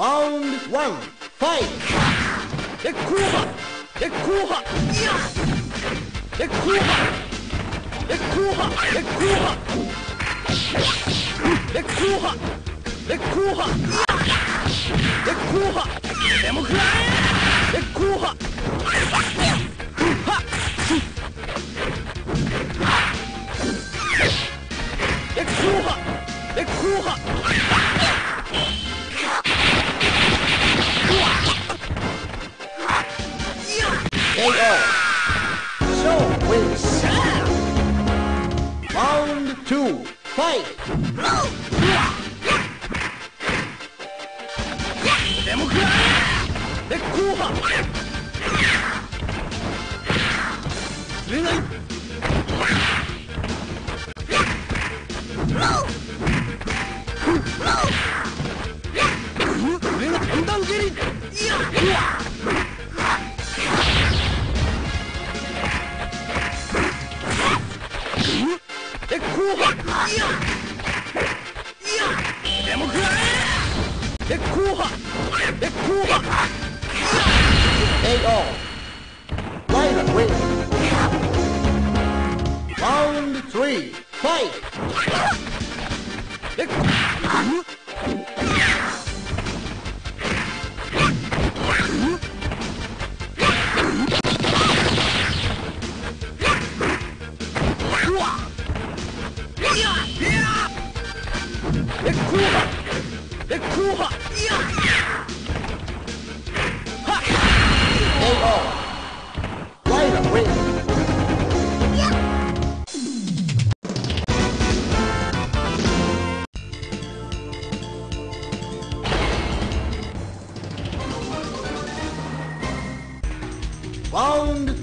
Round one, fight! Two, fight! A.O. Light win. Round three, fight! Round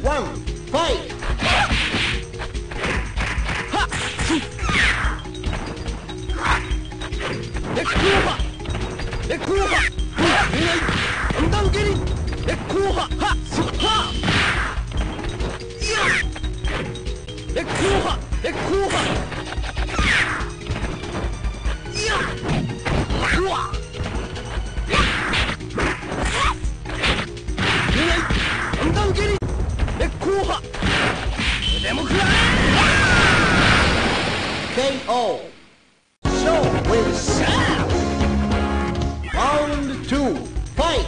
one, fight! K.O. So will sound. Round two, fight.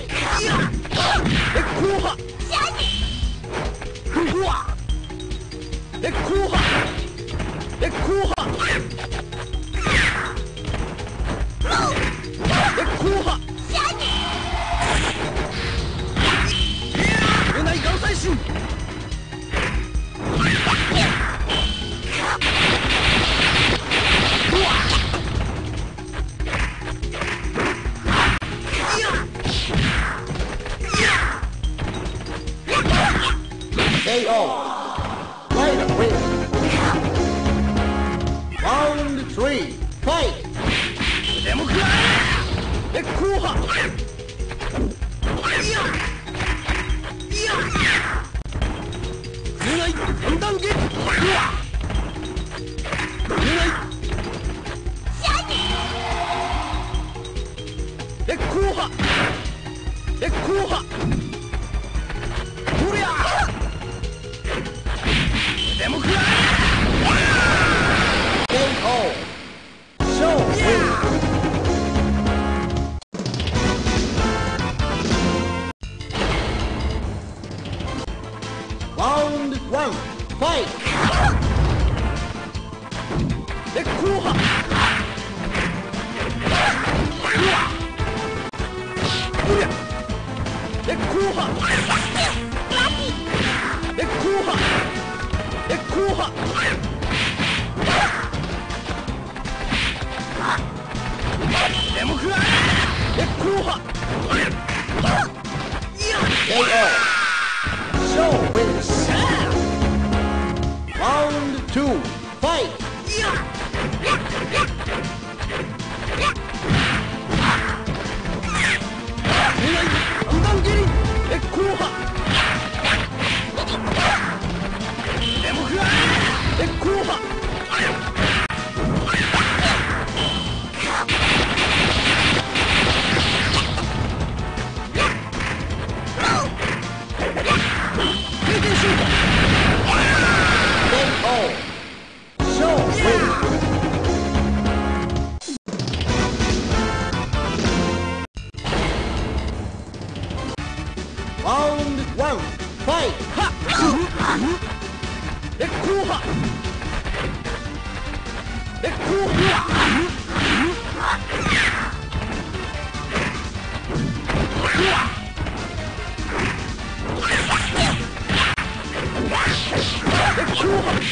KO. Light up win. Round three, fight. Round one, fight! Round two, fight!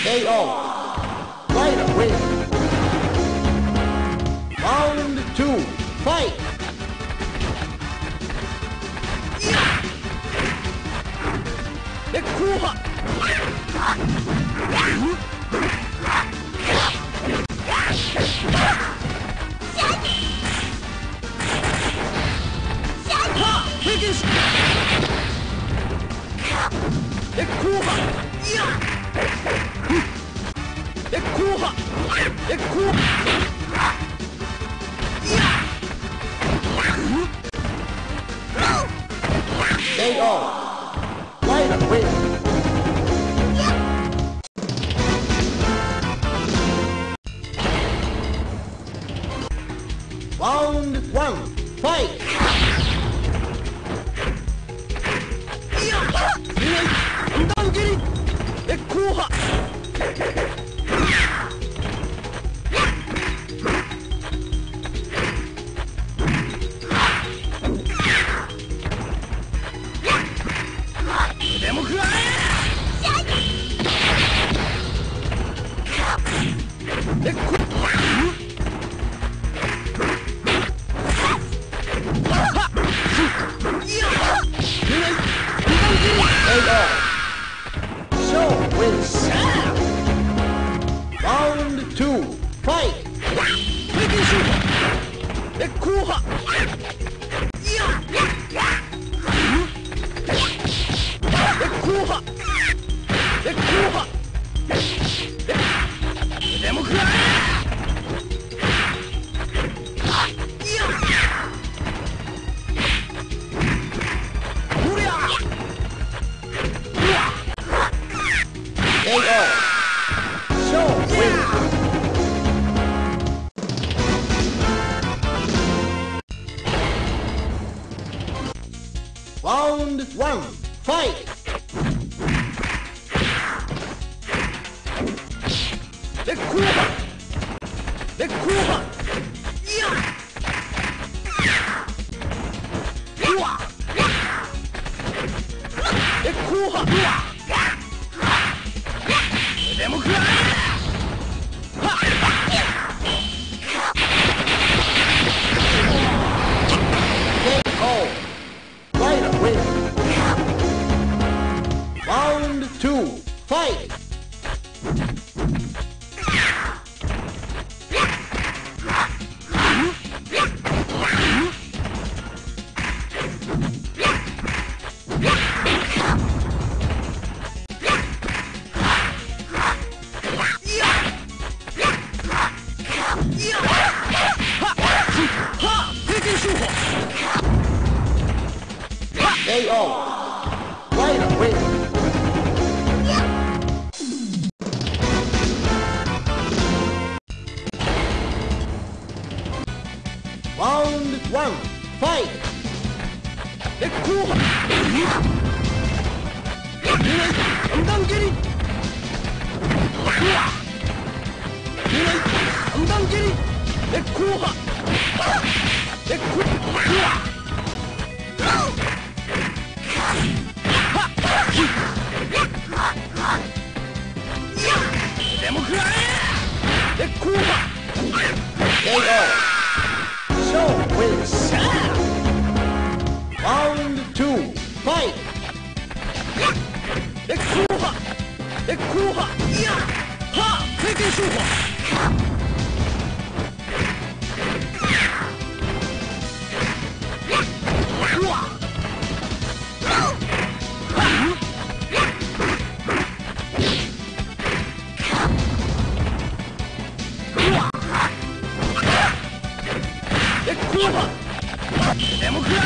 KO. Right away. Round 2. Fight. The Kuha. Biggest the Kuha, the Kuha, the Kuha. They all right away. Democrat!